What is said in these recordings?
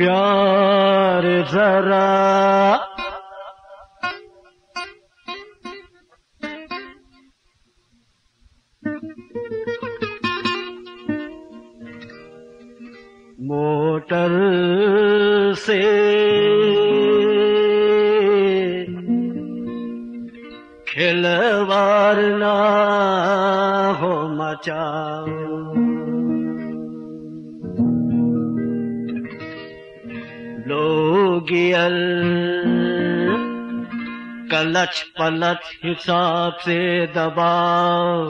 प्यार जरा मोटर से खिलवाड़ ना हो मचाओ, लोगियल कलच पलच हिसाब से दबाओ,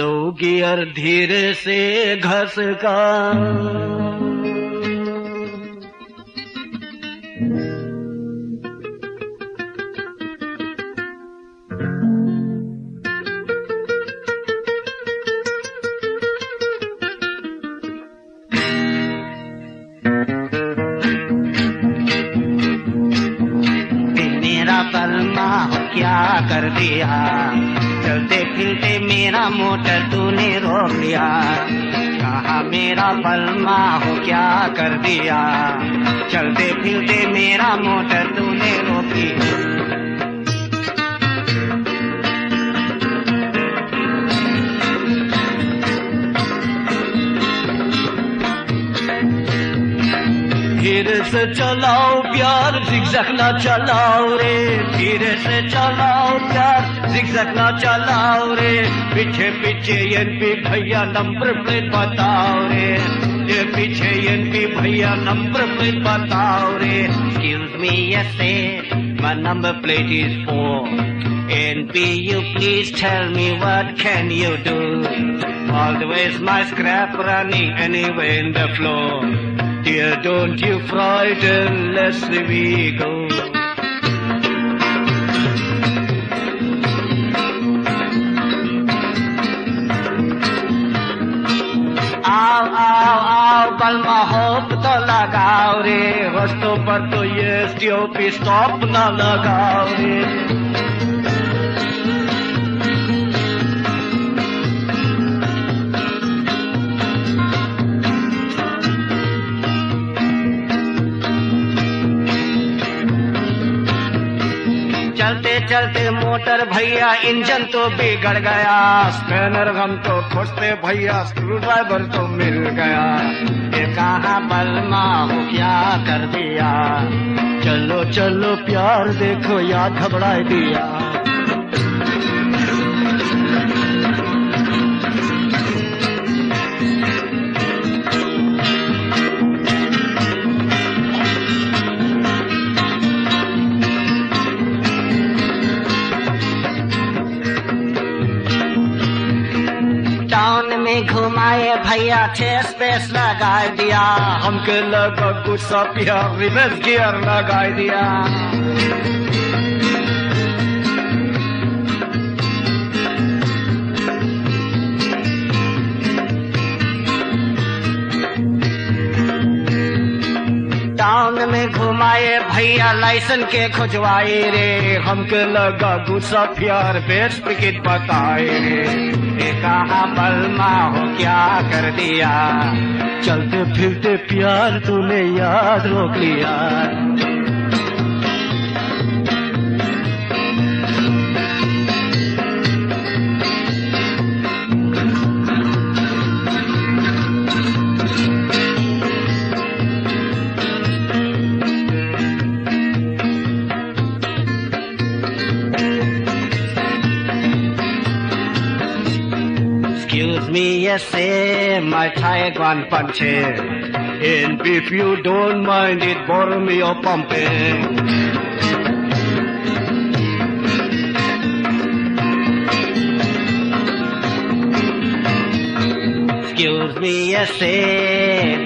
लोगियल धीरे से घसका क्या कर दिया। चलते फिरते मेरा मोटर तूने रोक लिया, कहा मेरा बलमा हो क्या कर दिया। चलते फिरते मेरा मोटर तूने रोक लिया। धीरे से चलाओ प्यार ज़िगज़ैग ना चलाओ रे, धीरे से चलाओ प्यार ज़िगज़ैग ना चलाओ रे। पीछे पीछे एनपी भैया नंबर प्लेट बताओ रे, ये पीछे एनपी भैया नंबर प्लेट बताओ रे। Excuse me yes my number plate is 4 NP, you please tell me what can you do. Always my scrap running anywhere in the floor, dear don't you frighten lest we go। आओ आओ आओ बलमा hope तो लगाओ रे, रस्तों पर तो ये STOP स्टॉप ना लगाओ रे। चलते चलते मोटर भैया इंजन तो बिगड़ गया, स्पैनर गम तो खोजते भैया स्क्रू ड्राइवर तो मिल गया। ये कहा बलमा हो क्या कर दिया। चलो चलो प्यार देखो या घबरा दिया। घुमाए भैया ठेस पेस लगा दिया, हमके लगा गुस्सा पिया रिवर्स गियर लगा दिया। टाउन में घुमाए भैया लाइसेंस के खुजवाए रे, हमके लगा गुस्सा पिया रिवर्स टिकट बताए रे। कहा बलमा हो क्या कर दिया। चलते फिरते प्यार तूने याद रोक लिया। Excuse me, yes, sir, my Tiguan punches, and if you don't mind it, borrow me your pumping। Excuse me, yes, sir,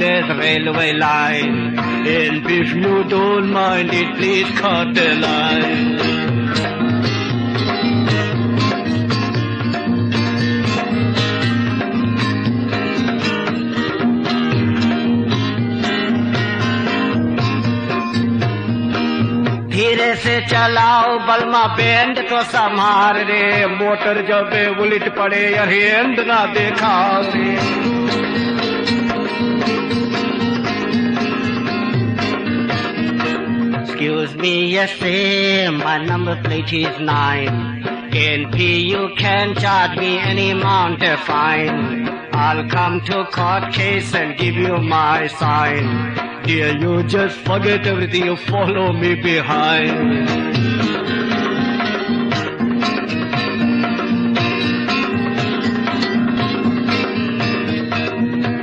there's a railway line, and if you don't mind it, please cut the line। से चलाओ बलमा band तो संभार रे, motor जब उलट पड़े यरेंद ना देखा से। Excuse me, yes sir, my number plate is 9. NP, you can charge me any amount of fine. I'll come to court case and give you my sign. Dear, you just forget everything, you follow me behind.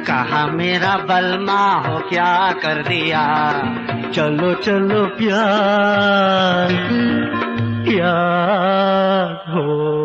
कहा मेरा बलमा हो क्या कर दिया, चलो चलो प्यार यार हो।